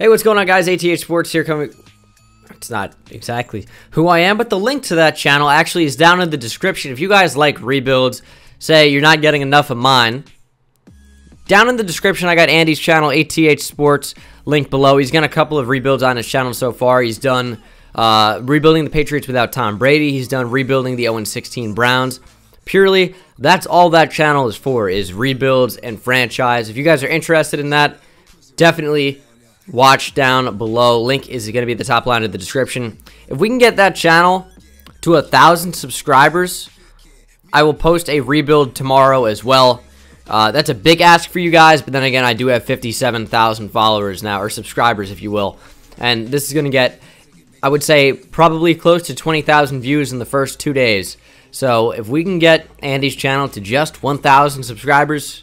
Hey, what's going on, guys? ATH Sports here coming... It's not exactly who I am, but the link to that channel actually is down in the description. If you guys like rebuilds, say you're not getting enough of mine, down in the description I got Andy's channel, ATH Sports, link below. He's done a couple of rebuilds on his channel so far. He's done rebuilding the Patriots without Tom Brady. He's done rebuilding the 0-16 Browns. Purely, that's all that channel is for, is rebuilds and franchise. If you guys are interested in that, definitely... watch down below. Link is going to be at the top line of the description. If we can get that channel to 1,000 subscribers, I will post a rebuild tomorrow as well. That's a big ask for you guys, but then again, I do have 57,000 followers now, or subscribers, if you will. And this is going to get, I would say, probably close to 20,000 views in the first 2 days. So if we can get Andy's channel to just 1,000 subscribers,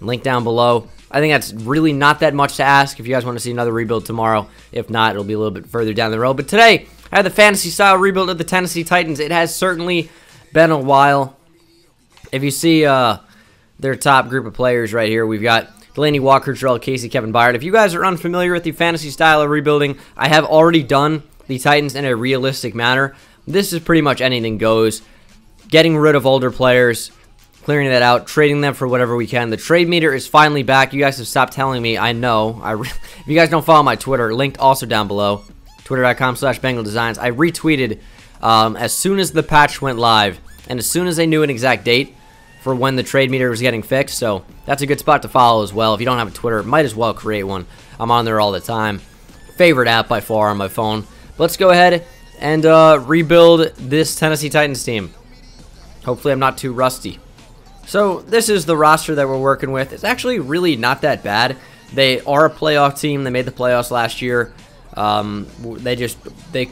link down below. I think that's really not that much to ask. If you guys want to see another rebuild tomorrow, if not, it'll be a little bit further down the road. But today, I had the fantasy-style rebuild of the Tennessee Titans. It has certainly been a while. If you see their top group of players right here, we've got Delanie Walker, Jurrell Casey, Kevin Byard. If you guys are unfamiliar with the fantasy-style of rebuilding, I have already done the Titans in a realistic manner. This is pretty much anything goes. Getting rid of older players, clearing that out, trading them for whatever we can. The trade meter is finally back. You guys have stopped telling me. I know. If you guys don't follow my Twitter, linked also down below, twitter.com/BengalDesigns. I retweeted as soon as the patch went live and as soon as I knew an exact date for when the trade meter was getting fixed. So that's a good spot to follow as well. If you don't have a Twitter, might as well create one. I'm on there all the time. Favorite app by far on my phone. But let's go ahead and rebuild this Tennessee Titans team. Hopefully I'm not too rusty. So this is the roster that we're working with. It's actually really not that bad. They are a playoff team. They made the playoffs last year. I don't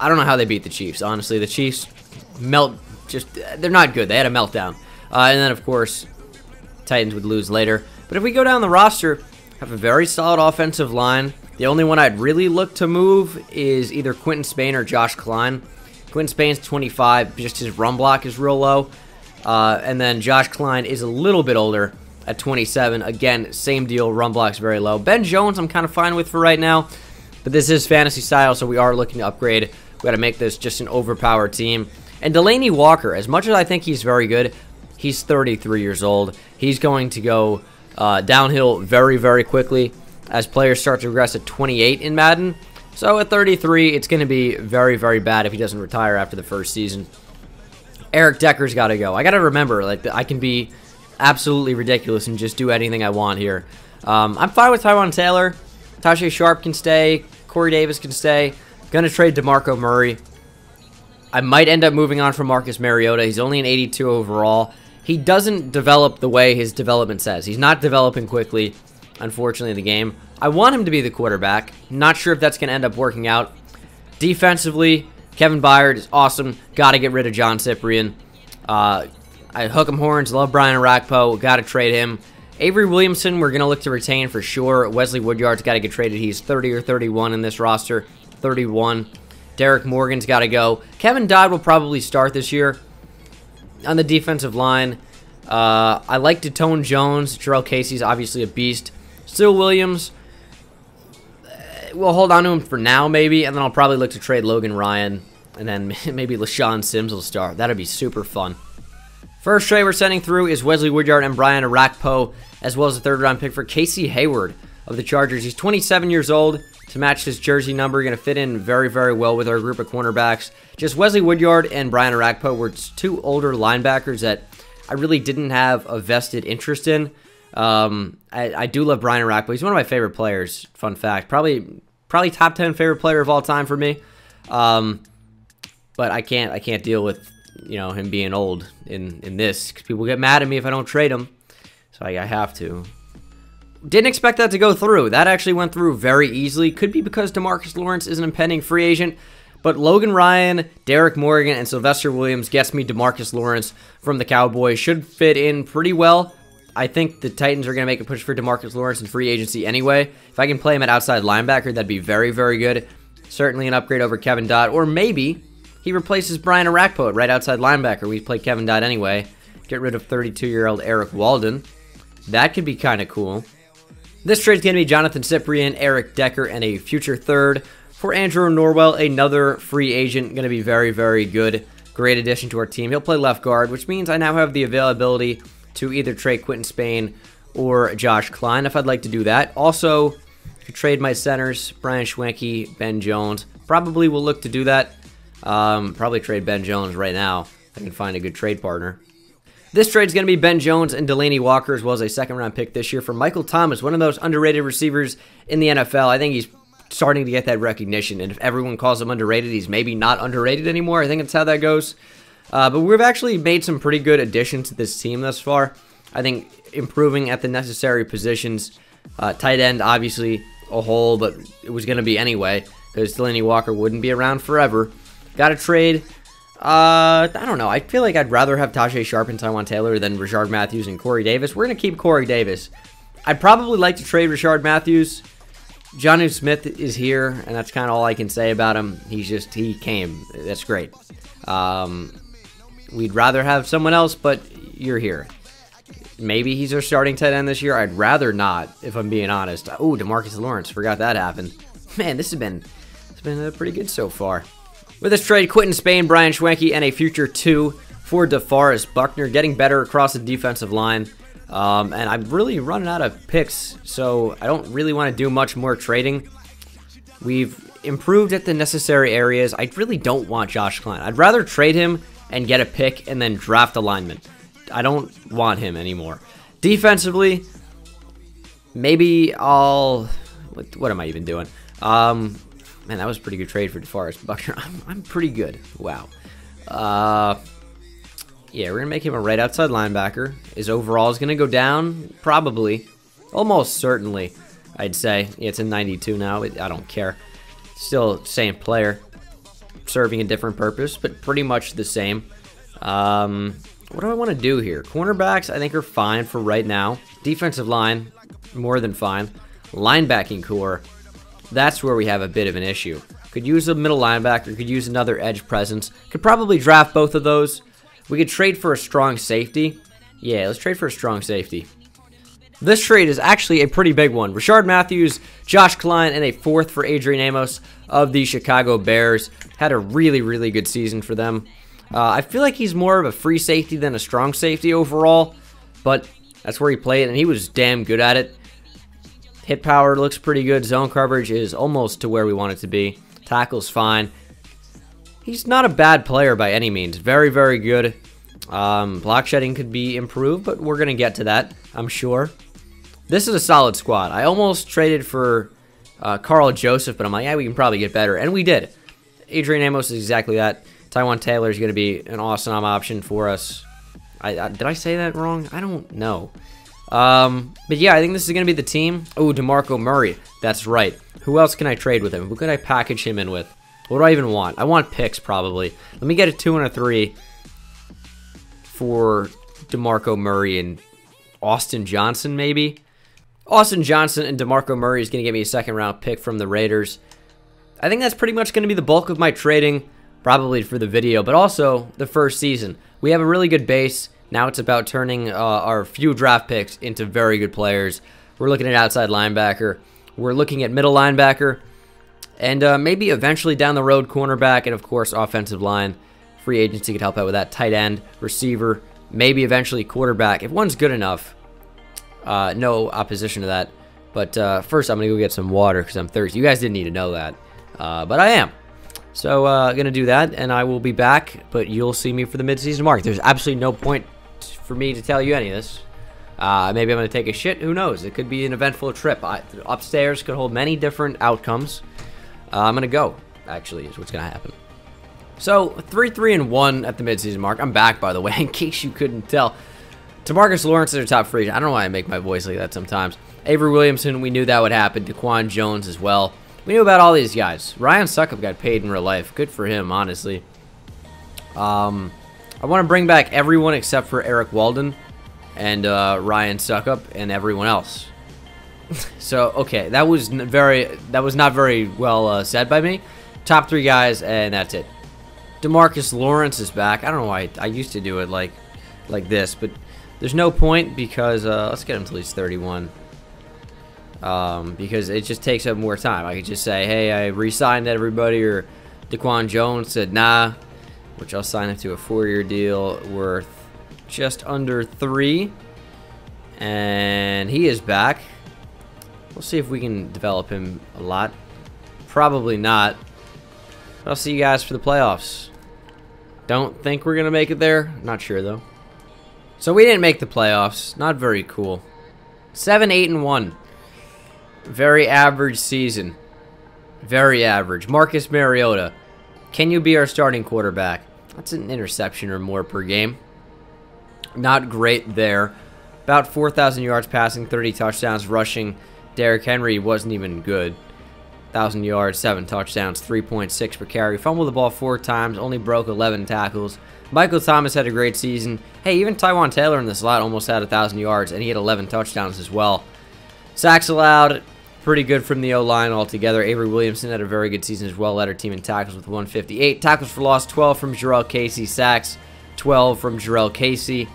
know how they beat the Chiefs, honestly. The Chiefs they're not good. They had a meltdown. And then, of course, Titans would lose later. But if we go down the roster, have a very solid offensive line. The only one I'd really look to move is either Quinton Spain or Josh Kline. Quinton Spain's 25. Just his run block is real low. And then Josh Kline is a little bit older at 27. Again, same deal. Run block's very low. Ben Jones I'm kind of fine with for right now. But this is fantasy style, so we are looking to upgrade. We got to make this just an overpowered team. And Delanie Walker, as much as I think he's very good, he's 33 years old. He's going to go downhill very, very quickly as players start to regress at 28 in Madden. So at 33, it's going to be very, very bad if he doesn't retire after the first season. Eric Decker's got to go. I got to remember, like, I can be absolutely ridiculous and just do anything I want here. I'm fine with Tywan Taylor. Tajae Sharpe can stay. Corey Davis can stay. Going to trade DeMarco Murray. I might end up moving on from Marcus Mariota. He's only an 82 overall. He doesn't develop the way his development says. He's not developing quickly, unfortunately, in the game. I want him to be the quarterback. Not sure if that's going to end up working out. Defensively, Kevin Byard is awesome. Got to get rid of John Cyprian. I hook him horns. Love Brian Orakpo. Got to trade him. Avery Williamson, we're going to look to retain for sure. Wesley Woodyard's got to get traded. He's 30 or 31 in this roster. 31. Derek Morgan's got to go. Kevin Dodd will probably start this year. On the defensive line, I like Daquan Jones. Jurrell Casey's obviously a beast. Still Williams. We'll hold on to him for now, maybe, and then I'll probably look to trade Logan Ryan, and then maybe LaShawn Sims will start. That'd be super fun. First trade we're sending through is Wesley Woodyard and Brian Orakpo, as well as a third-round pick for Casey Hayward of the Chargers. He's 27 years old. To match his jersey number, going to fit in very, very well with our group of cornerbacks. Just Wesley Woodyard and Brian Orakpo were two older linebackers that I really didn't have a vested interest in. I do love Brian Orakpo. He's one of my favorite players, fun fact. Probably top 10 favorite player of all time for me. But I can't deal with, you know, him being old in this, because people get mad at me if I don't trade him. So I have to. Didn't expect that to go through. That actually went through very easily. Could be because Demarcus Lawrence is an impending free agent. But Logan Ryan, Derek Morgan, and Sylvester Williams gets me Demarcus Lawrence from the Cowboys. Should fit in pretty well. I think the Titans are going to make a push for Demarcus Lawrence in free agency anyway. If I can play him at outside linebacker, that'd be very, very good. Certainly an upgrade over Kevin Dodd. Or maybe he replaces Brian Orakpo at right outside linebacker. We play Kevin Dodd anyway. Get rid of 32-year-old Erik Walden. That could be kind of cool. This trade is going to be Jonathan Cyprian, Eric Decker, and a future third. For Andrew Norwell, another free agent, going to be very, very good. Great addition to our team. He'll play left guard, which means I now have the availability to either trade Quinton Spain or Josh Kline if I'd like to do that. Also, if you trade my centers, Brian Schwenke, Ben Jones, probably will look to do that. Probably trade Ben Jones right now if I can find a good trade partner. This trade's going to be Ben Jones and Delanie Walker, as well as a second-round pick this year for Michael Thomas, one of those underrated receivers in the NFL. I think he's starting to get that recognition, and if everyone calls him underrated, he's maybe not underrated anymore. I think that's how that goes. But we've actually made some pretty good additions to this team thus far. I think improving at the necessary positions. Tight end, obviously, a hole, but it was going to be anyway, because Delanie Walker wouldn't be around forever. Got to trade... I don't know. I feel like I'd rather have Tajae Sharpe and Tywan Taylor than Rishard Matthews and Corey Davis. We're going to keep Corey Davis. I'd probably like to trade Rishard Matthews. Jonnu Smith is here, and that's kind of all I can say about him. He's just, he came. That's great. We'd rather have someone else, but you're here. Maybe he's our starting tight end this year. I'd rather not, if I'm being honest. Oh, Demarcus Lawrence. Forgot that happened. Man, this has been, it's been pretty good so far. With this trade, Quinton Spain, Brian Schwenke, and a future two for DeForest Buckner, getting better across the defensive line. And I'm really running out of picks, so I don't really want to do much more trading. We've improved at the necessary areas. I really don't want Josh Kline. I'd rather trade him and get a pick and then draft a lineman. I don't want him anymore. Defensively, maybe I'll... What am I even doing? Man, that was a pretty good trade for DeForest Buckner. I'm pretty good. Wow. Yeah, we're going to make him a right outside linebacker. His overall is going to go down, probably. Almost certainly, I'd say. Yeah, it's a 92 now. I don't care. Still same player. Serving a different purpose, but pretty much the same. What do I want to do here? Cornerbacks, I think, are fine for right now. Defensive line, more than fine. Linebacking core... That's where we have a bit of an issue. Could use a middle linebacker, could use another edge presence. Could probably draft both of those. We could trade for a strong safety. Yeah, let's trade for a strong safety. This trade is actually a pretty big one. Rishard Matthews, Josh Kline, and a fourth for Adrian Amos of the Chicago Bears. Had a really, really good season for them. I feel like he's more of a free safety than a strong safety overall, but that's where he played, and he was damn good at it. Hit power looks pretty good. Zone coverage is almost to where we want it to be. Tackle's fine. He's not a bad player by any means. Very, very good. Block shedding could be improved, but we're going to get to that, I'm sure. This is a solid squad. I almost traded for Carl Joseph, but I'm like, yeah, we can probably get better. And we did. Adrian Amos is exactly that. Tywan Taylor is going to be an awesome option for us. Did I say that wrong? I don't know. But yeah, I think this is going to be the team. Oh, DeMarco Murray. That's right. Who else can I trade with him? Who could I package him in with? What do I even want? I want picks, probably. Let me get a 2 and a 3 for DeMarco Murray and Austin Johnson, maybe? Austin Johnson and DeMarco Murray is going to give me a second-round pick from the Raiders. I think that's pretty much going to be the bulk of my trading, probably for the video, but also the first season. We have a really good base. Now it's about turning our few draft picks into very good players. We're looking at outside linebacker. We're looking at middle linebacker. And maybe eventually down the road, cornerback. And, of course, offensive line. Free agency could help out with that. Tight end, receiver, maybe eventually quarterback. If one's good enough, no opposition to that. But first, I'm going to go get some water because I'm thirsty. You guys didn't need to know that. But I am. So I'm going to do that, and I will be back. But you'll see me for the midseason mark. There's absolutely no point for me to tell you any of this. Maybe I'm going to take a shit. Who knows? It could be an eventful trip. Upstairs could hold many different outcomes. I'm going to go, actually, is what's going to happen. So, 3-3-1 at the midseason mark. I'm back, by the way, in case you couldn't tell. Demarcus Lawrence is our top free agent. I don't know why I make my voice like that sometimes. Avery Williamson, we knew that would happen. Daquan Jones as well. We knew about all these guys. Ryan Suckup got paid in real life. Good for him, honestly. I want to bring back everyone except for Erik Walden and Ryan Suckup and everyone else. So, okay, that was not very well said by me. Top three guys, and that's it. Demarcus Lawrence is back. I don't know why I used to do it like this, but there's no point because let's get him till he's 31. because it just takes up more time. I could just say, hey, I re-signed everybody, or Daquan Jones said nah, which I'll sign him to a 4-year deal worth just under 3, and he is back. We'll see if we can develop him a lot. Probably not. But I'll see you guys for the playoffs. Don't think we're gonna make it there. Not sure though. So we didn't make the playoffs. Not very cool. 7-8-1. Very average season. Very average. Marcus Mariota, can you be our starting quarterback? That's an interception or more per game. Not great there. About 4,000 yards passing, 30 touchdowns rushing. Derrick Henry wasn't even good. 1,000 yards, 7 touchdowns, 3.6 per carry. Fumbled the ball 4 times, only broke 11 tackles. Michael Thomas had a great season. Hey, even Tywan Taylor in the slot almost had 1,000 yards, and he had 11 touchdowns as well. Sacks allowed, pretty good from the O-line altogether. Avery Williamson had a very good season as well, led her team in tackles with 158. Tackles for loss, 12 from Jurrell Casey. Sacks, 12 from Jurrell Casey.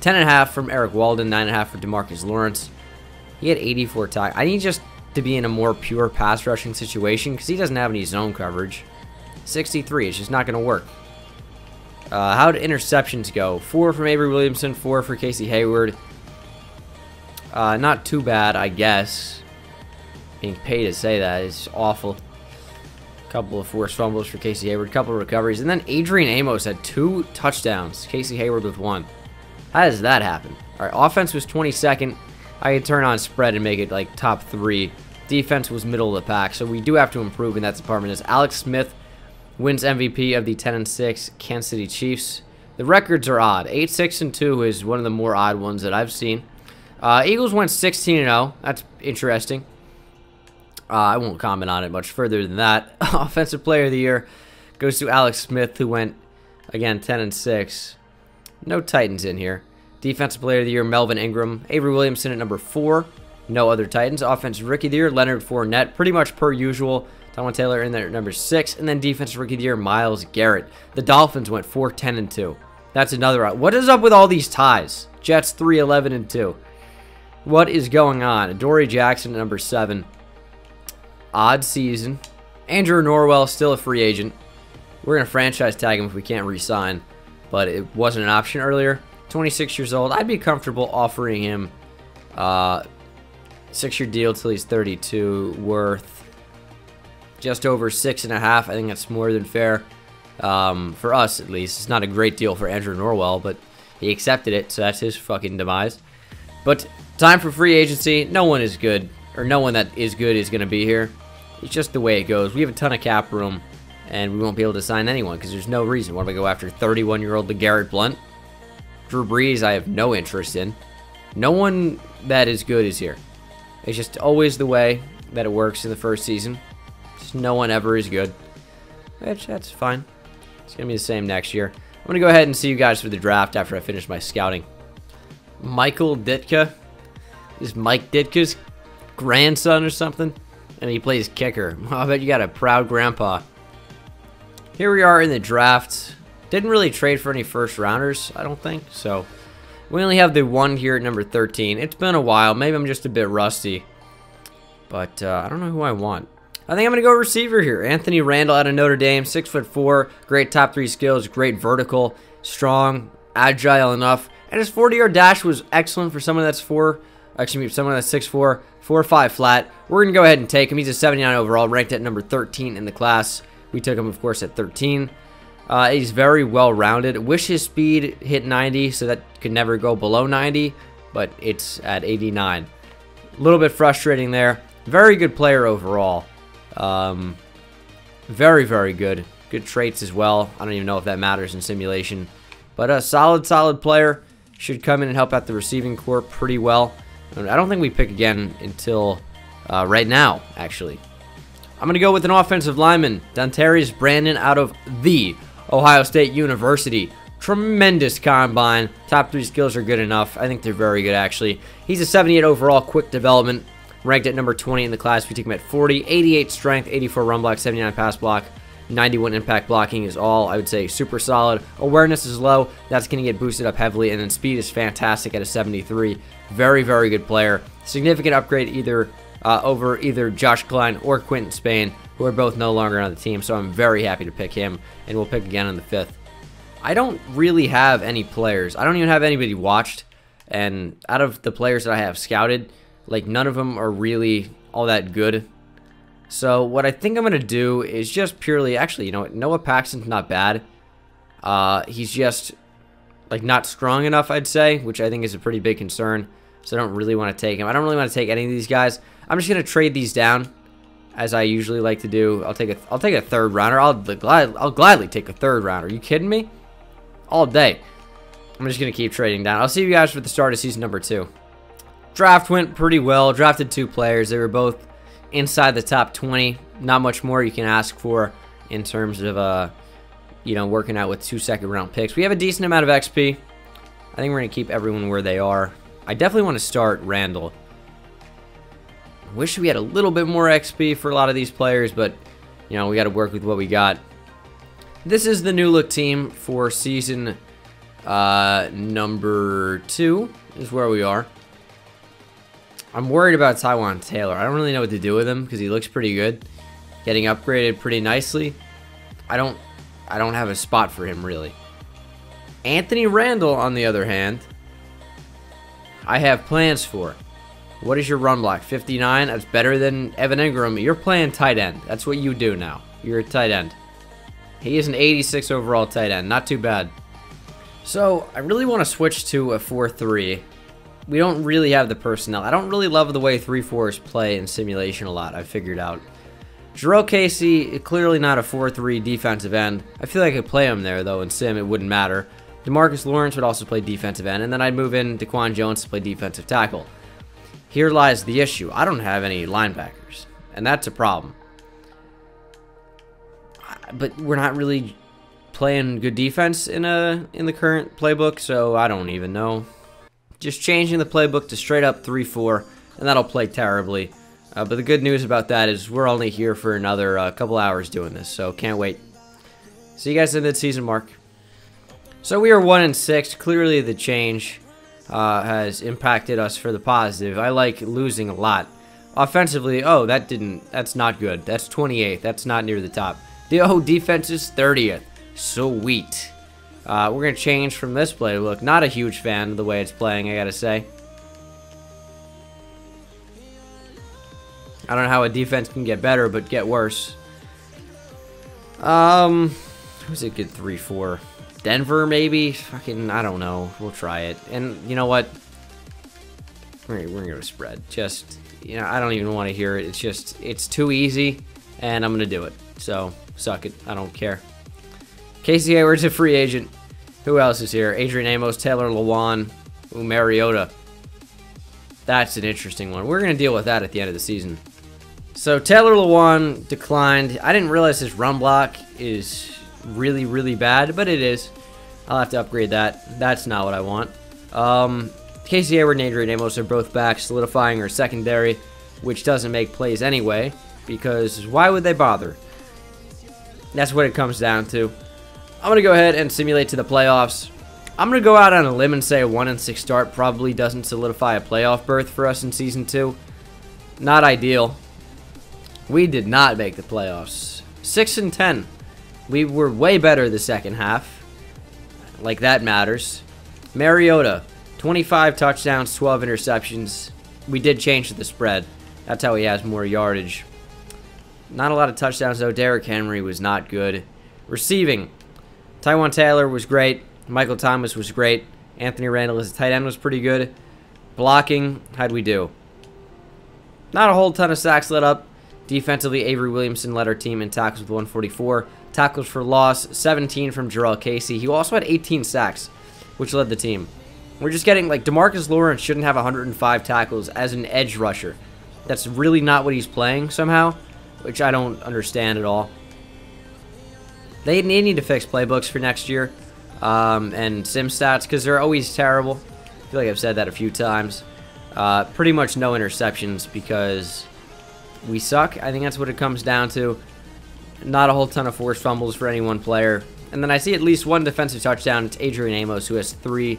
10.5 from Erik Walden, 9.5 for Demarcus Lawrence. He had 84 tackles. I need just to be in a more pure pass rushing situation because he doesn't have any zone coverage. 63, it's just not going to work. How did interceptions go? 4 from Avery Williamson, 4 for Casey Hayward. Not too bad, I guess. Being paid to say that is awful. A couple of forced fumbles for Casey Hayward, a couple of recoveries, and then Adrian Amos had 2 touchdowns. Casey Hayward with 1. How does that happen? All right, offense was 22nd. I could turn on spread and make it like top 3. Defense was middle of the pack, so we do have to improve in that department. As Alex Smith wins MVP of the 10-6 Kansas City Chiefs. The records are odd. 8-6-2 is one of the more odd ones that I've seen. Eagles went 16-0. That's interesting. I won't comment on it much further than that. Offensive Player of the Year goes to Alex Smith, who went, again, 10-6. No Titans in here. Defensive Player of the Year, Melvin Ingram. Avery Williamson at number 4. No other Titans. Offensive Rookie of the Year, Leonard Fournette. Pretty much per usual. Tywan Taylor in there at number 6. And then Defensive Rookie of the Year, Myles Garrett. The Dolphins went 4-10-2. That's another. What is up with all these ties? Jets 3-11-2. What is going on? Adoree' Jackson at number 7. Odd season. Andrew Norwell still a free agent. We're going to franchise tag him if we can't re-sign. But it wasn't an option earlier. 26 years old. I'd be comfortable offering him a 6-year deal till he's 32, worth just over 6.5. I think that's more than fair for us, at least. It's not a great deal for Andrew Norwell, but he accepted it, so that's his fucking demise. But time for free agency. No one is good, or no one that is good is going to be here. It's just the way it goes. We have a ton of cap room, and we won't be able to sign anyone because there's no reason. Why don't we go after 31-year-old LeGarrette Blount? Drew Brees, I have no interest in. No one that is good is here. It's just always the way that it works in the first season. Just no one ever is good. Which, that's fine. It's going to be the same next year. I'm going to go ahead and see you guys for the draft after I finish my scouting. Michael Ditka. Is Mike Ditka's grandson or something? And he plays kicker. I bet you got a proud grandpa. Here we are in the draft. Didn't really trade for any first-rounders, I don't think. So, we only have the one here at number 13. It's been a while. Maybe I'm just a bit rusty. But I don't know who I want. I think I'm going to go receiver here. Anthony Randle out of Notre Dame, 6'4", great top 3 skills, great vertical, strong, agile enough. And his 40-yard dash was excellent for someone that's 6'4", 4'5" flat. We're going to go ahead and take him. He's a 79 overall, ranked at number 13 in the class. We took him, of course, at 13. He's very well-rounded. Wish his speed hit 90, so that could never go below 90, but it's at 89. A little bit frustrating there. Very good player overall. Very, very good. Good traits as well. I don't even know if that matters in simulation. But a solid, solid player. Should come in and help out the receiving corps pretty well. I don't think we pick again until right now, actually. I'm going to go with an offensive lineman. Dontarius Brandon out of the Ohio State University. Tremendous combine. Top 3 skills are good enough. I think they're very good, actually. He's a 78 overall, quick development. Ranked at number 20 in the class. We take him at 40. 88 strength, 84 run block, 79 pass block, 91 impact blocking is all. I would say super solid. Awareness is low. That's going to get boosted up heavily. And then speed is fantastic at a 73. Very, very good player. Significant upgrade either over either Josh Kline or Quinton Spain, who are both no longer on the team, so I'm very happy to pick him, and we'll pick again in the 5th. I don't really have any players. I don't even have anybody watched, and out of the players that I have scouted, like, none of them are really all that good. So what I think I'm going to do is just purely, actually, you know, Noah Paxton's not bad. He's just, like, not strong enough, I'd say, which I think is a pretty big concern. So I don't really want to take him. I don't really want to take any of these guys. I'm just going to trade these down, as I usually like to do. I'll take a third rounder. I'll gladly take a third rounder. Are you kidding me? All day. I'm just going to keep trading down. I'll see you guys for the start of season number 2. Draft went pretty well. Drafted 2 players. They were both inside the top 20. Not much more you can ask for in terms of, you know, working out with 2 second-round picks. We have a decent amount of XP. I think we're going to keep everyone where they are. I definitely want to start Randle. I wish we had a little bit more XP for a lot of these players, but, you know, we got to work with what we got. This is the new look team for season number 2 is where we are. I'm worried about Tywan Taylor. I don't really know what to do with him because he looks pretty good, getting upgraded pretty nicely. I don't have a spot for him really. Anthony Randle, on the other hand, I have plans for. What is your run block? 59. That's better than Evan Ingram. You're playing tight end. That's what you do now. You're a tight end. He is an 86 overall tight end. Not too bad. So I really want to switch to a 4-3. We don't really have the personnel. I don't really love the way 3-4s play in simulation a lot, I figured out. Jurrell Casey, clearly not a 4-3 defensive end. I feel like I could play him there, though, in sim. It wouldn't matter. Demarcus Lawrence would also play defensive end, and then I'd move in Daquan Jones to play defensive tackle. Here lies the issue. I don't have any linebackers, and that's a problem. But we're not really playing good defense in the current playbook, so I don't even know. Just changing the playbook to straight up 3-4, and that'll play terribly. But the good news about that is we're only here for another couple hours doing this, so can't wait. See you guys in the mid-season mark. So we are 1-6. Clearly the change has impacted us for the positive. I like losing a lot. Offensively, oh, that didn't. That's not good. That's 28th. That's not near the top. The defense is 30th. Sweet. We're going to change from this playbook. Not a huge fan of the way it's playing, I got to say. I don't know how a defense can get better, but get worse. Who's a good 3-4? Denver, maybe? Fucking, I don't know. We'll try it. And you know what? We're going to spread. Just, you know, I don't even want to hear it. It's just, it's too easy, and I'm going to do it. So, suck it. I don't care. Casey Hayward's a free agent. Who else is here? Adrian Amos, Taylor Lewan, Mariota. That's an interesting one. We're going to deal with that at the end of the season. So Taylor Lewan declined. I didn't realize his run block is really, really bad, but it is. I'll have to upgrade that. That's not what I want. Casey Hayward and Adrian Amos are both back, solidifying our secondary, which doesn't make plays anyway, because why would they bother? That's what it comes down to. I'm going to go ahead and simulate to the playoffs. I'm going to go out on a limb and say a 1-6 start probably doesn't solidify a playoff berth for us in Season 2. Not ideal. We did not make the playoffs. 6-10. We were way better the second half. Like, that matters. Mariota, 25 touchdowns, 12 interceptions. We did change the spread. That's how he has more yardage. Not a lot of touchdowns, though. Derrick Henry was not good. Receiving. Tywan Taylor was great. Michael Thomas was great. Anthony Randle as a tight end was pretty good. Blocking. How'd we do? Not a whole ton of sacks let up. Defensively, Avery Williamson led our team in tackles with 144. Tackles for loss, 17 from Jurrell Casey. He also had 18 sacks, which led the team. We're just getting, like, Demarcus Lawrence shouldn't have 105 tackles as an edge rusher. That's really not what he's playing somehow, which I don't understand at all. They need to fix playbooks for next year and sim stats because they're always terrible. I feel like I've said that a few times. Pretty much no interceptions because we suck. I think that's what it comes down to. Not a whole ton of forced fumbles for any one player. And then I see at least one defensive touchdown. It's Adrian Amos, who has 3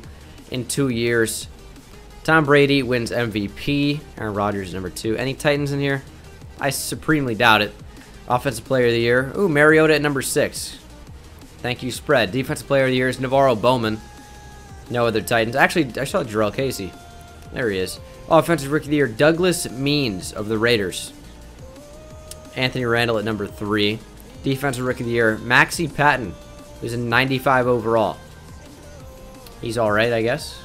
in 2 years. Tom Brady wins MVP. Aaron Rodgers number 2. Any Titans in here? I supremely doubt it. Offensive Player of the Year. Ooh, Mariota at number 6. Thank you, spread. Defensive Player of the Year is Navarro Bowman. No other Titans. Actually, I saw Jurrell Casey. There he is. Offensive Rookie of the Year, Douglas Means of the Raiders. Anthony Randle at number 3. Defensive Rookie of the Year, Maxie Patton, who's in 95 overall. He's all right, I guess.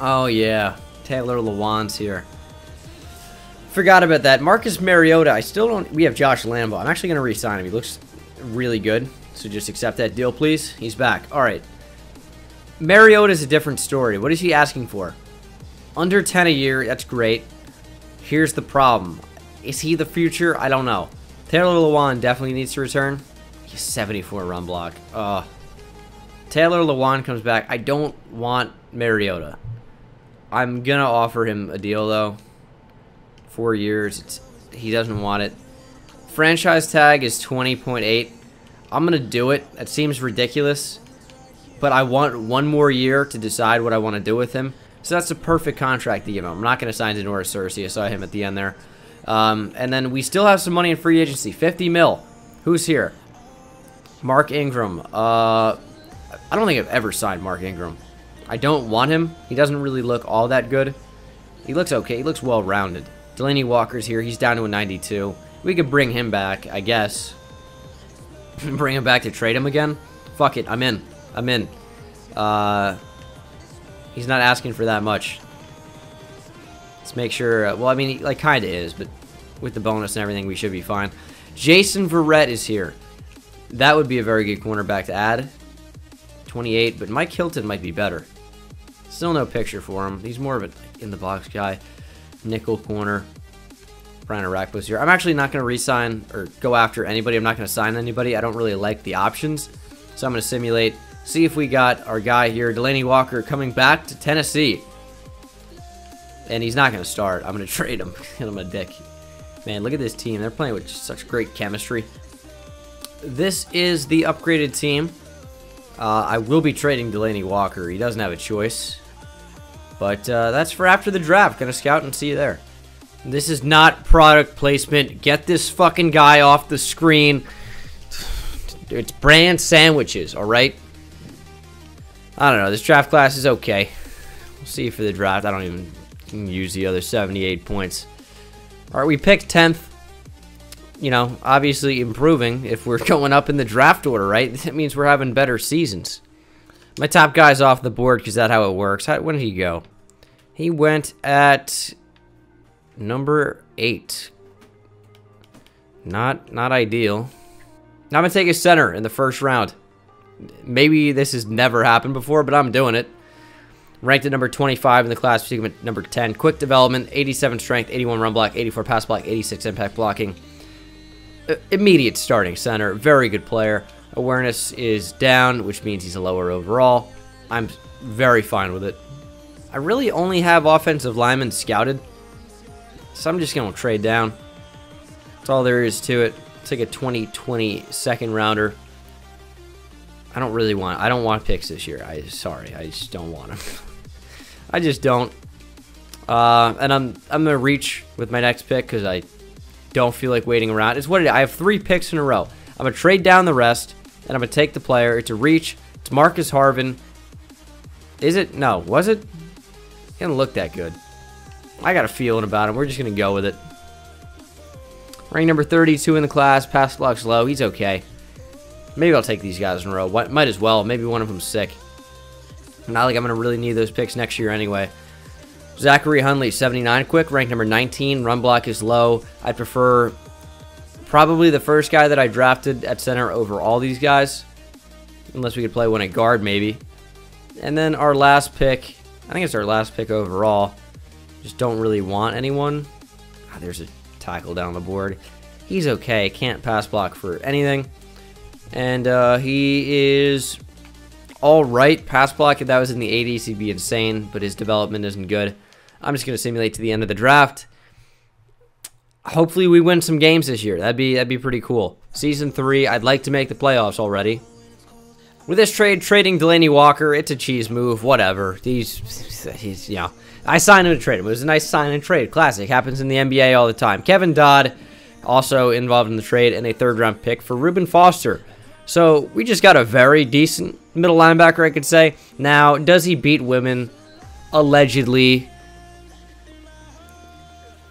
Oh, yeah. Taylor Lewan's here. Forgot about that. Marcus Mariota. I still don't... We have Josh Lambo. I'm actually going to re-sign him. He looks really good. So just accept that deal, please. He's back. All right. Mariota's a different story. What is he asking for? Under 10 a year. That's great. Here's the problem. Is he the future? I don't know. Taylor Lewan definitely needs to return. He's 74 run block. Taylor Lewan comes back. I don't want Mariota. I'm going to offer him a deal, though. 4 years. He doesn't want it. Franchise tag is 20.8. I'm going to do it. That seems ridiculous. But I want one more year to decide what I want to do with him. So that's the perfect contract to give him. I'm not going to sign Zenora Cersei. I saw him at the end there. And then we still have some money in free agency. 50 mil. Who's here? Mark Ingram. I don't think I've ever signed Mark Ingram. I don't want him. He doesn't really look all that good. He looks okay. He looks well-rounded. Delanie Walker's here. He's down to a 92. We could bring him back, I guess. Bring him back to trade him again? Fuck it. I'm in. I'm in. He's not asking for that much. Let's make sure... well, I mean, he, like, kind of is, but with the bonus and everything, we should be fine. Jason Verrett is here. That would be a very good cornerback to add. 28, but Mike Hilton might be better. Still no picture for him. He's more of an in-the-box guy. Nickel corner. Brian Orakpo here. I'm actually not going to re-sign or go after anybody. I'm not going to sign anybody. I don't really like the options. So I'm going to simulate. See if we got our guy here. Delanie Walker coming back to Tennessee. And he's not going to start. I'm going to trade him. And I'm a dick. Man, look at this team. They're playing with such great chemistry. This is the upgraded team. I will be trading Delanie Walker. He doesn't have a choice. But that's for after the draft. Gonna scout and see you there. This is not product placement. Get this fucking guy off the screen. It's brand sandwiches, alright? I don't know. This draft class is okay. We'll see you for the draft. I don't even use the other 78 points. Alright, we picked 10th. You know, obviously improving if we're going up in the draft order, right? That means we're having better seasons. My top guy's off the board because that's how it works. When did he go? He went at number 8. Not ideal. Now I'm going to take a center in the first round. Maybe this has never happened before, but I'm doing it. Ranked at number 25 in the class, at number 10. Quick development, 87 strength, 81 run block, 84 pass block, 86 impact blocking. Immediate starting center, very good player. Awareness is down, which means he's a lower overall. I'm very fine with it. I really only have offensive linemen scouted, so I'm just going to trade down. That's all there is to it. Take a 2020 second rounder. I don't want picks this year. Sorry, I just don't want them. I just don't. And I'm going to reach with my next pick because I don't feel like waiting around. It's what it is. I have 3 picks in a row. I'm going to trade down the rest, and I'm going to take the player. It's a reach. It's Marcus Harvin. Is it? No. Was it? It didn't look that good. I got a feeling about him. We're just going to go with it. Rank number 32 in the class. Pass block's low. He's okay. Maybe I'll take these guys in a row. Might as well. Maybe one of them's sick. Not like I'm going to really need those picks next year anyway. Zachary Hundley, 79 quick, ranked number 19. Run block is low. I prefer probably the first guy that I drafted at center over all these guys. Unless we could play one at guard, maybe. And then our last pick, I think it's our last pick overall. Just don't really want anyone. Oh, there's a tackle down the board. He's okay. Can't pass block for anything. And he is... all right, pass block, if that was in the 80s, he'd be insane, but his development isn't good. I'm just going to simulate to the end of the draft. Hopefully we win some games this year. That'd be pretty cool. Season 3, I'd like to make the playoffs already. With this trade, trading Delanie Walker, it's a cheese move, whatever. He's you know, I signed him to trade him. It was a nice sign and trade. Classic. Happens in the NBA all the time. Kevin Dodd also involved in the trade, and a third-round pick for Reuben Foster. So we just got a very decent middle linebacker, I could say. Now, does he beat women? Allegedly.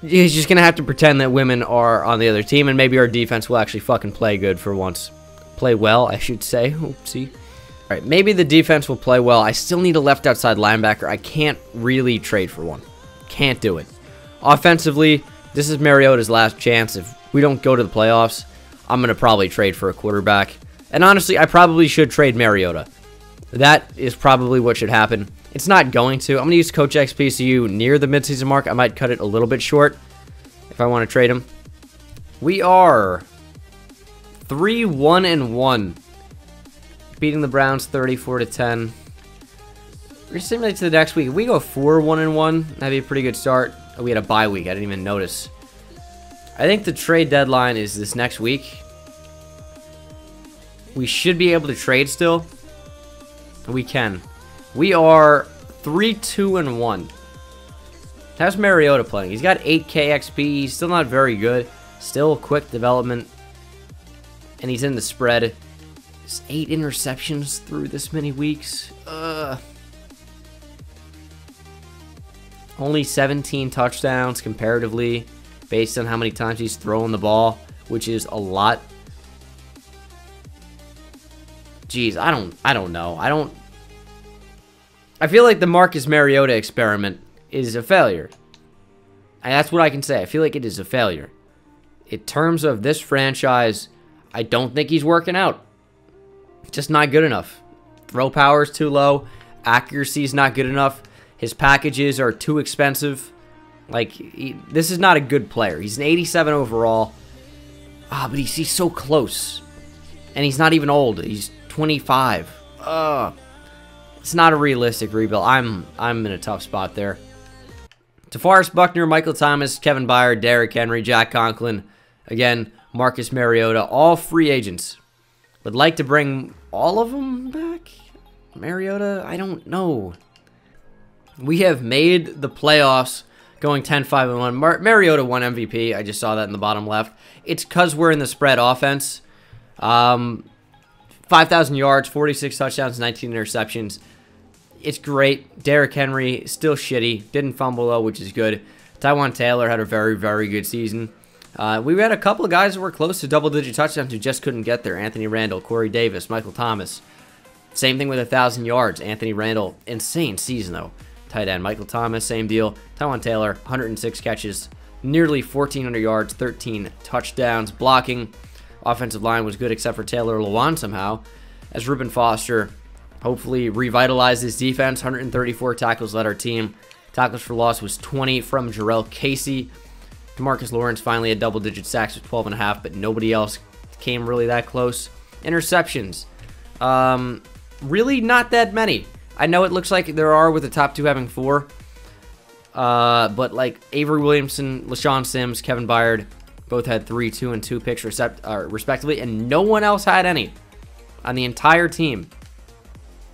He's just going to have to pretend that women are on the other team, and maybe our defense will actually fucking play good for once. Play well, I should say. Oopsie. All right, maybe the defense will play well. I still need a left outside linebacker. I can't really trade for one. Can't do it. Offensively, this is Mariota's last chance. If we don't go to the playoffs, I'm going to probably trade for a quarterback. And honestly, I probably should trade Mariota. That is probably what should happen. It's not going to. I'm going to use Coach XPCU near the midseason mark. I might cut it a little bit short if I want to trade him. We are 3-1-1. Beating the Browns 34-10. We're simulating to the next week. If we go 4-1-1, that'd be a pretty good start. Oh, we had a bye week. I didn't even notice. I think the trade deadline is this next week. We should be able to trade still. We can. We are 3-2-1. How's Mariota playing? He's got 8K XP. He's still not very good. Still quick development. And he's in the spread. It's 8 interceptions through this many weeks. Only 17 touchdowns comparatively based on how many times he's throwing the ball, which is a lot. Jeez, I don't know. I feel like the Marcus Mariota experiment is a failure. And that's what I can say. I feel like it is a failure. In terms of this franchise, I don't think he's working out. Just not good enough. Throw power is too low. Accuracy is not good enough. His packages are too expensive. Like, this is not a good player. He's an 87 overall. But he's so close. And he's not even old. He's 25. It's not a realistic rebuild. I'm in a tough spot there. DeForest Buckner, Michael Thomas, Kevin Byard, Derrick Henry, Jack Conklin. Again, Marcus Mariota. All free agents. Would like to bring all of them back? Mariota? I don't know. We have made the playoffs going 10-5-1. Mariota won MVP. I just saw that in the bottom left. It's because we're in the spread offense. 5,000 yards, 46 touchdowns, 19 interceptions. It's great. Derrick Henry, still shitty. Didn't fumble, though, which is good. Tywan Taylor had a very, very good season. We had a couple of guys who were close to double-digit touchdowns who just couldn't get there. Anthony Randle, Corey Davis, Michael Thomas. Same thing with 1,000 yards. Anthony Randle, insane season, though. Tight end, Michael Thomas, same deal. Tywan Taylor, 106 catches, nearly 1,400 yards, 13 touchdowns. Blocking, offensive line was good except for Taylor Lewan somehow. As Reuben Foster hopefully revitalized his defense, 134 tackles led our team. Tackles for loss was 20 from Jurrell Casey. Demarcus Lawrence finally had double-digit sacks with 12.5, but nobody else came really that close. Interceptions. Really not that many. I know it looks like there are with the top two having 4. But like Avery Williamson, LaShawn Sims, Kevin Byard, both had 3, 2, and 2 picks respectively, and no one else had any on the entire team.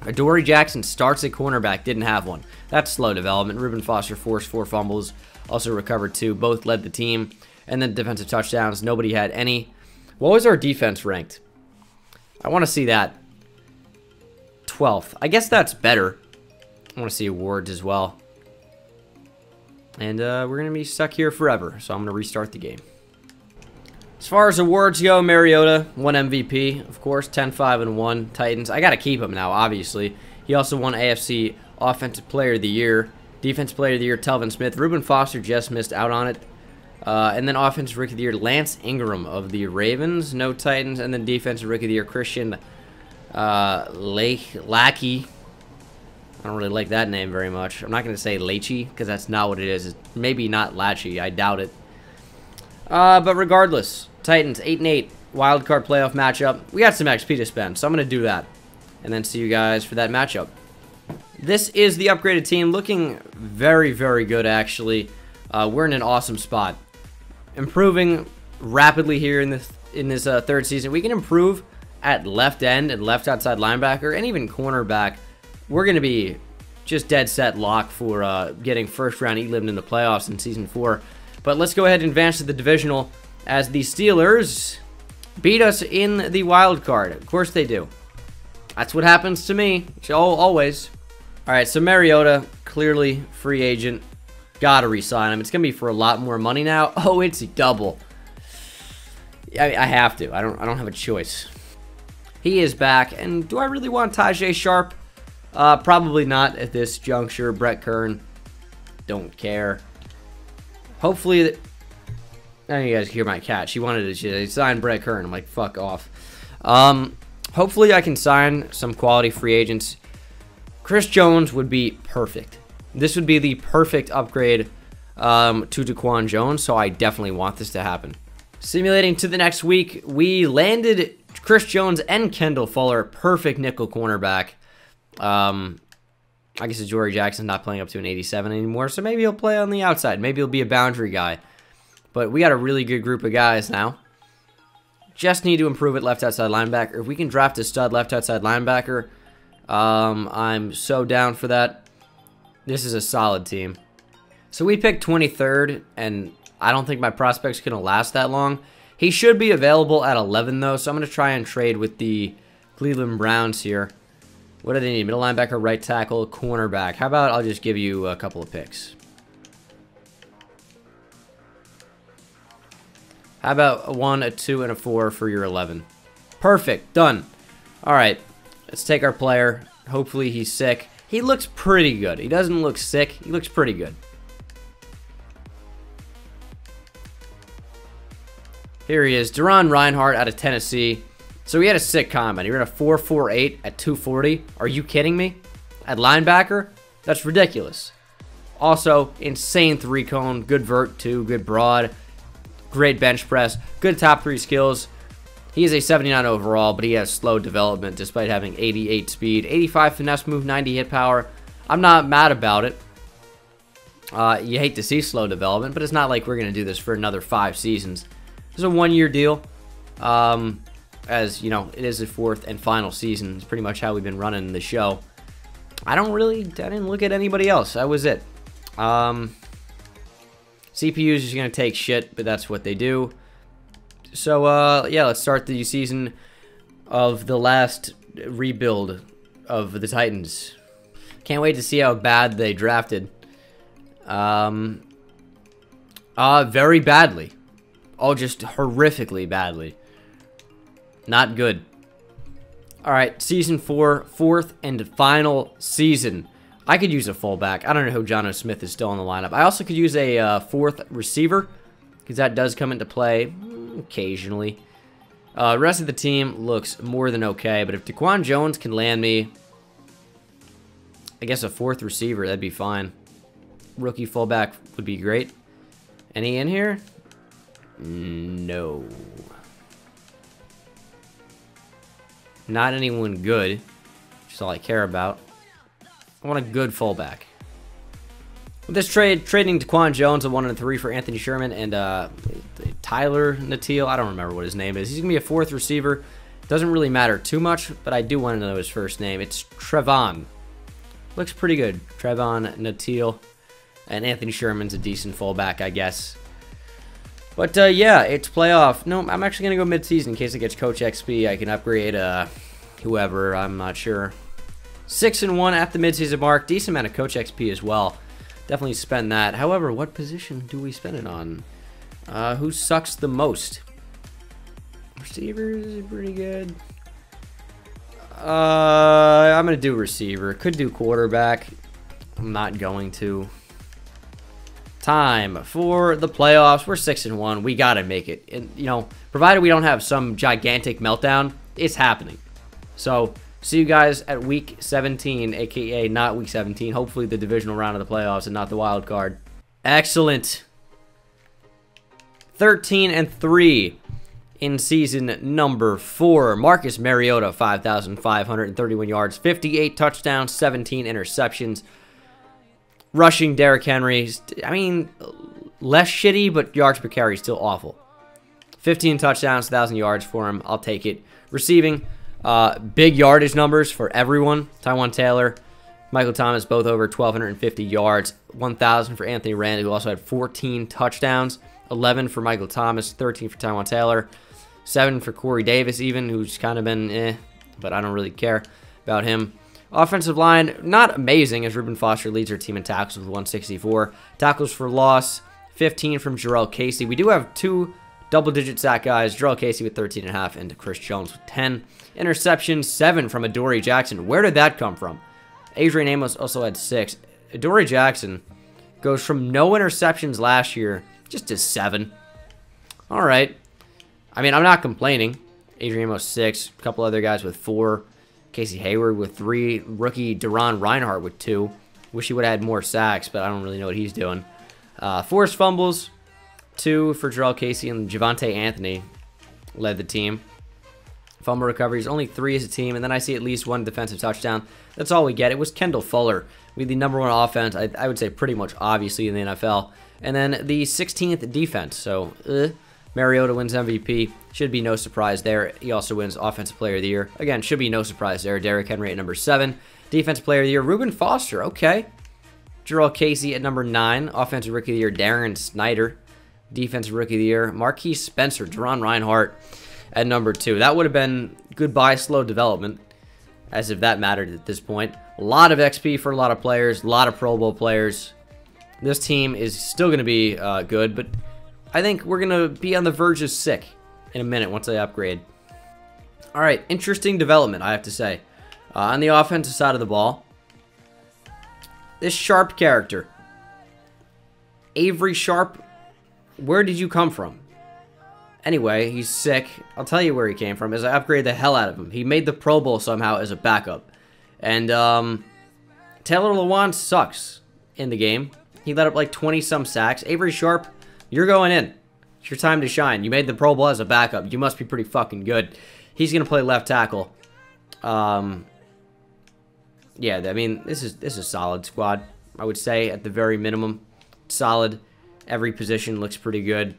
Adoree' Jackson starts at cornerback, didn't have one. That's slow development. Reuben Foster forced 4 fumbles. Also recovered 2. Both led the team. And then defensive touchdowns. Nobody had any. What was our defense ranked? I want to see that. 12th. I guess that's better. I want to see awards as well. And we're going to be stuck here forever. So I'm going to restart the game. As far as awards go, Mariota won MVP. Of course, 10-5-1 Titans. I got to keep him now, obviously. He also won AFC Offensive Player of the Year. Defense Player of the Year, Telvin Smith. Reuben Foster just missed out on it. And then Offensive Rookie of the Year, Lance Ingram of the Ravens. No Titans. And then Defensive Rookie of the Year, Christian Lackey. I don't really like that name very much. I'm not going to say Lachey because that's not what it is. It's maybe not Lachey. I doubt it. But regardless, Titans 8-8, wild card playoff matchup. We got some XP to spend, so I'm going to do that. And then see you guys for that matchup. This is the upgraded team, looking very, very good, actually. We're in an awesome spot. Improving rapidly here in this third season. We can improve at left end and left outside linebacker and even cornerback, we're going to be just dead set lock for getting first-round Elim in the playoffs in Season 4. But let's go ahead and advance to the divisional as the Steelers beat us in the wild card. Of course they do. That's what happens to me. Always. All right, so Mariota, clearly free agent. Gotta re-sign him. It's going to be for a lot more money now. Oh, it's double. I have to. I don't have a choice. He is back. And do I really want Tajae Sharpe? Probably not at this juncture. Brett Kern, don't care. Hopefully, now you guys hear my cat. She wanted to sign Brett Kern. I'm like, fuck off. Hopefully, I can sign some quality free agents. Chris Jones would be perfect. This would be the perfect upgrade to Daquan Jones, so I definitely want this to happen. Simulating to the next week, we landed Chris Jones and Kendall Fuller, perfect nickel cornerback. I guess Adoree' Jackson not playing up to an 87 anymore, so maybe he'll play on the outside. Maybe he'll be a boundary guy. But we got a really good group of guys now. Just need to improve at left outside linebacker. If we can draft a stud left outside linebacker, I'm so down for that. This is a solid team. So we picked 23rd, and I don't think my prospect's going to last that long. He should be available at 11, though, so I'm going to try and trade with the Cleveland Browns here. What do they need? Middle linebacker, right tackle, cornerback. How about I'll just give you a couple of picks? How about a 1, a 2, and a 4 for your 11? Perfect. Done. All right. Let's take our player. Hopefully he's sick. He looks pretty good. He doesn't look sick. He looks pretty good. Here he is. Daron Reinhardt out of Tennessee. So he had a sick comment. He ran a 4.48 at 240. Are you kidding me? At linebacker? That's ridiculous. Also, insane three-cone. Good vert, too. Good broad. Great bench press. Good top three skills. He is a 79 overall, but he has slow development despite having 88 speed. 85 finesse move, 90 hit power. I'm not mad about it. You hate to see slow development, but it's not like we're going to do this for another 5 seasons. It's a one-year deal. As you know, it is the 4th and final season. It's pretty much how we've been running the show. I didn't look at anybody else. That was it. CPU is just going to take shit, but that's what they do. So, yeah, let's start the season of the last rebuild of the Titans. Can't wait to see how bad they drafted. Very badly. All just horrifically badly. Not good. All right, Season 4, 4th and final season. I could use a fullback. I don't know who Jonnu Smith is still in the lineup. I also could use a 4th receiver because that does come into play occasionally. Rest of the team looks more than okay, but if Daquan Jones can land me, I guess a 4th receiver, that'd be fine. Rookie fullback would be great. Any in here? No. Not anyone good, which is all I care about. I want a good fullback. With this trade, trading Daquan Jones at 1 and 3 for Anthony Sherman and Tyler Nateal. I don't remember what his name is. He's going to be a 4th receiver. Doesn't really matter too much, but I do want to know his first name. It's Trevon. Looks pretty good. Trevon Nateal. And Anthony Sherman's a decent fullback, I guess. But, yeah, it's playoff. No, I'm actually going to go mid-season in case I get Coach XP. I can upgrade whoever. I'm not sure. 6-1 at the mid-season mark. Decent amount of Coach XP as well. Definitely spend that. However, what position do we spend it on? Who sucks the most? Receivers are pretty good. I'm going to do receiver. Could do quarterback. I'm not going to. Time for the playoffs. We're 6-1. We got to make it. And, you know, provided we don't have some gigantic meltdown, it's happening. So, see you guys at week 17, a.k.a. not week 17. Hopefully the divisional round of the playoffs and not the wild card. Excellent. 13-3 in season number 4. Marcus Mariota, 5,531 yards, 58 touchdowns, 17 interceptions. Rushing Derrick Henry, I mean, less shitty, but yards per carry is still awful. 15 touchdowns, 1,000 yards for him. I'll take it. Receiving, big yardage numbers for everyone. Tywan Taylor, Michael Thomas, both over 1,250 yards. 1,000 for Anthony Randle, who also had 14 touchdowns. 11 for Michael Thomas, 13 for Tywan Taylor. 7 for Corey Davis even, who's kind of been but I don't really care about him. Offensive line, not amazing, as Reuben Foster leads our team in tackles with 164. Tackles for loss, 15 from Jurrell Casey. We do have two double-digit sack guys, Jurrell Casey with 13.5 and Chris Jones with 10. Interceptions, 7 from Adoree' Jackson. Where did that come from? Adrian Amos also had 6. Adoree' Jackson goes from no interceptions last year just to 7. All right. I mean, I'm not complaining. Adrian Amos 6, a couple other guys with 4. Casey Hayward with 3. Rookie Daron Reinhardt with 2. Wish he would have had more sacks, but I don't really know what he's doing. Forced fumbles, 2 for Jurrell Casey, and Javonte Anthony led the team. Fumble recoveries, only 3 as a team, and then I see at least 1 defensive touchdown. That's all we get. It was Kendall Fuller. We had the number 1 offense, I would say pretty much obviously in the NFL. And then the 16th defense, so Mariota wins MVP. Should be no surprise there. He also wins Offensive Player of the Year. Again, should be no surprise there. Derrick Henry at number 7. Defensive Player of the Year, Reuben Foster. Okay. Jurrell Casey at number 9. Offensive Rookie of the Year, Darren Snyder. Defensive Rookie of the Year, Marquise Spencer. Daron Reinhardt at number 2. That would have been goodbye slow development, as if that mattered at this point. A lot of XP for a lot of players. A lot of Pro Bowl players. This team is still going to be good, but I think we're going to be on the verge of sick in a minute once I upgrade. All right, interesting development, I have to say. On the offensive side of the ball, this Sharpe character, Avery Sharpe, where did you come from? Anyway, he's sick. I'll tell you where he came from as I upgrade the hell out of him. He made the Pro Bowl somehow as a backup. And Taylor Lewan sucks in the game. He let up like 20-some sacks. Avery Sharpe, you're going in. It's your time to shine. You made the Pro Bowl as a backup. You must be pretty fucking good. He's going to play left tackle. Yeah, I mean, this is a solid squad, I would say, at the very minimum. Solid. Every position looks pretty good.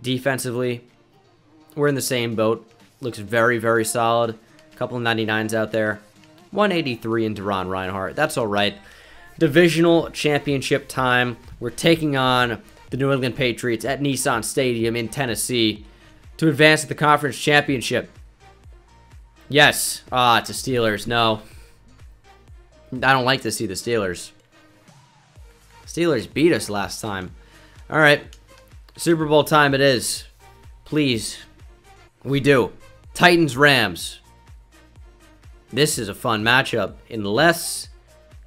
Defensively, we're in the same boat. Looks very, very solid. A couple of 99s out there. 183 in Daron Reinhardt. That's all right. Divisional championship time. We're taking on the New England Patriots at Nissan Stadium in Tennessee to advance to the conference championship. Yes. Ah, it's the Steelers. No. I don't like to see the Steelers. Steelers beat us last time. All right. Super Bowl time it is. Please. We do. Titans, Rams. This is a fun matchup unless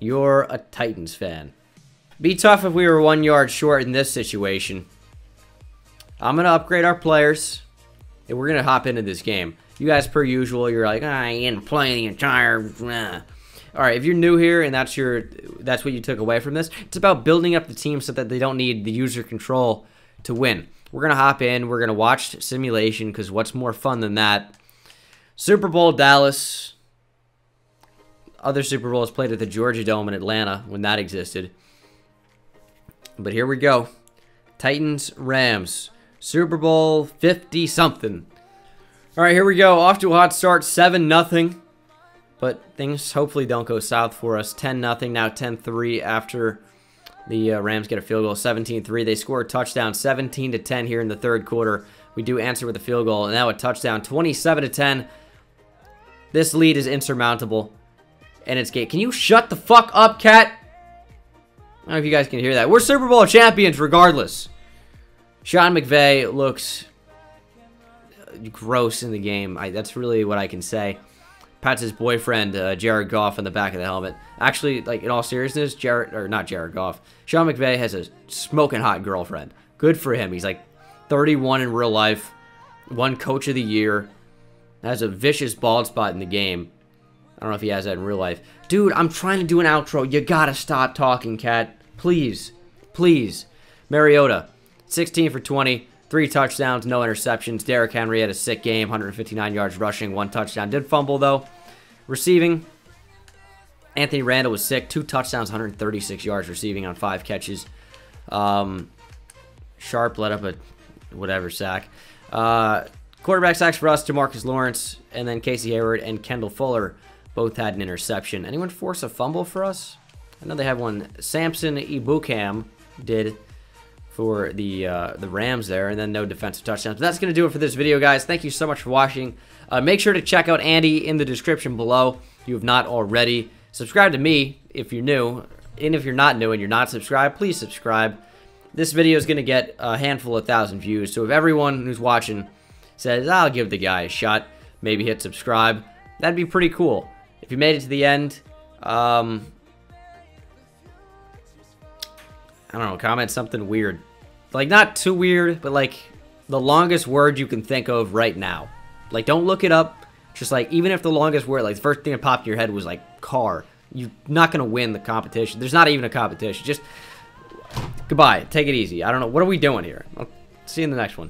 you're a Titans fan. Be tough if we were 1 yard short in this situation. I'm going to upgrade our players, and we're going to hop into this game. You guys, per usual, you're like, I ain't playing the entire... Nah. All right, if you're new here and that's what you took away from this, it's about building up the team so that they don't need the user control to win. We're going to hop in. We're going to watch simulation because what's more fun than that? Super Bowl Dallas. Other Super Bowls played at the Georgia Dome in Atlanta when that existed. But here we go. Titans, Rams. Super Bowl 50-something. All right, here we go. Off to a hot start, 7-0. But things hopefully don't go south for us. 10-0, now 10-3 after the Rams get a field goal. 17-3. They score a touchdown, 17-10 here in the third quarter. We do answer with a field goal, and now a touchdown, 27-10. This lead is insurmountable, and it's gate. Can you shut the fuck up, Cat? I don't know if you guys can hear that. We're Super Bowl champions regardless. Sean McVay looks gross in the game. That's really what I can say. Pats his boyfriend, Jared Goff, on the back of the helmet. Actually, like in all seriousness, Sean McVay has a smoking hot girlfriend. Good for him. He's like 31 in real life, won Coach of the Year, has a vicious bald spot in the game. I don't know if he has that in real life. Dude, I'm trying to do an outro. You gotta stop talking, Cat. Please. Please. Mariota, 16 for 20, 3 touchdowns, no interceptions. Derrick Henry had a sick game, 159 yards rushing, 1 touchdown. Did fumble, though. Receiving, Anthony Randle was sick, 2 touchdowns, 136 yards receiving on 5 catches. Sharpe let up a whatever sack. Quarterback sacks for us, Demarcus Lawrence, and then Casey Hayward and Kendall Fuller both had an interception. Anyone force a fumble for us? I know they have one. Samson Ebukam did for the Rams there, and then no defensive touchdowns. But that's going to do it for this video, guys. Thank you so much for watching. Make sure to check out Andy in the description below if you have not already. Subscribe to me if you're new. And if you're not new and you're not subscribed, please subscribe. This video is going to get a handful of thousand views. So if everyone who's watching says, I'll give the guy a shot, maybe hit subscribe, that'd be pretty cool. If you made it to the end, I don't know, comment something weird. Like, not too weird, but like the longest word you can think of right now. Like, don't look it up. Just like, even if the longest word, like the first thing that popped in your head was like car, you're not going to win the competition. There's not even a competition. Just goodbye. Take it easy. I don't know. What are we doing here? I'll see you in the next one.